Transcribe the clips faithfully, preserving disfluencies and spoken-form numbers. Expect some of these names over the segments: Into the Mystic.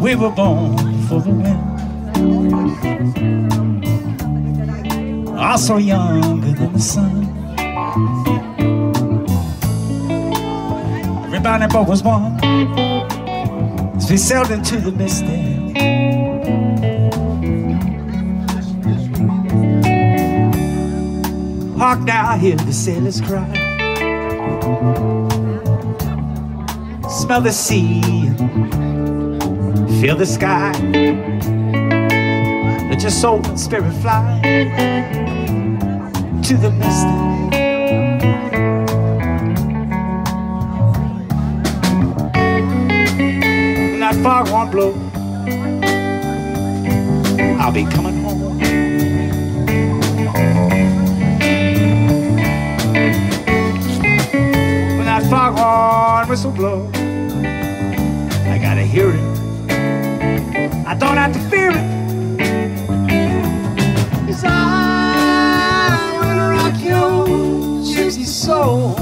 We were born for the wind, also younger than the sun. Everybody but was one, as we sailed into the mystic. Hark now, I hear the sailors cry. Smell the sea, feel the sky, let your soul and spirit fly to the mystic. When that fog won't blow, I'll be coming home. When that foghorn whistle blow, I gotta hear it, I don't have to fear it, 'cause I wanna rock your gypsy soul,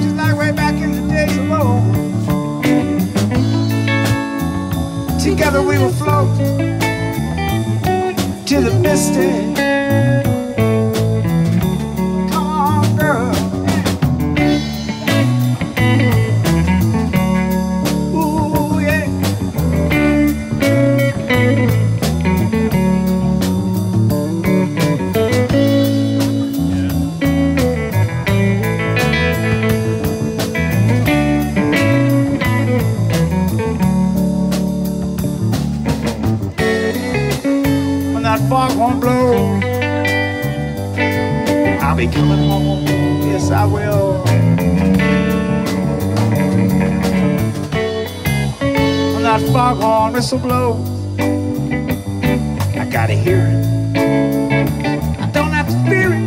just like way back in the days of old. Together we will float to the mystic. That fog won't blow, I'll be coming home, yes I will. When that foghorn whistle blows, I gotta hear it, I don't have to fear it.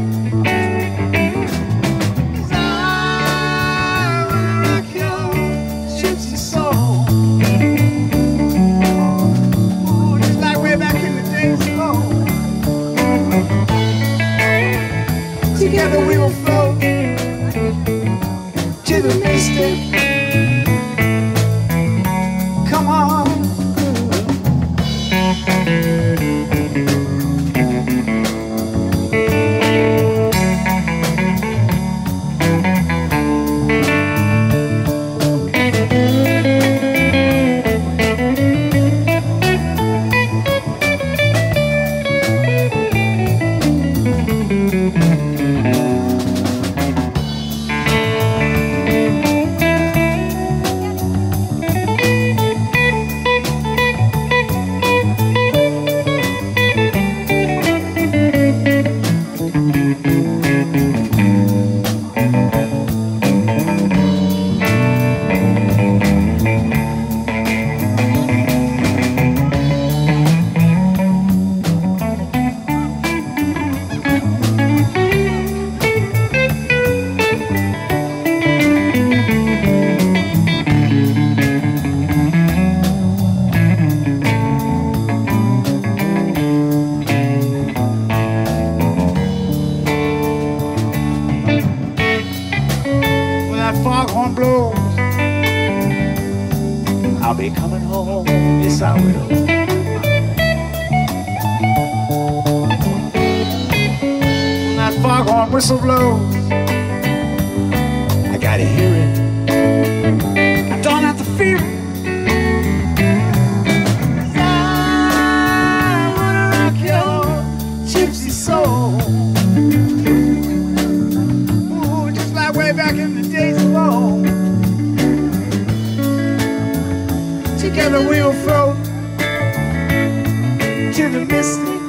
Together we will float to the mystic. Come on. Thank you. whistle blow. I gotta hear it, I don't have to fear it. I wanna rock your gypsy soul. Ooh, just like way back in the days of old. Together we'll float to the mystic.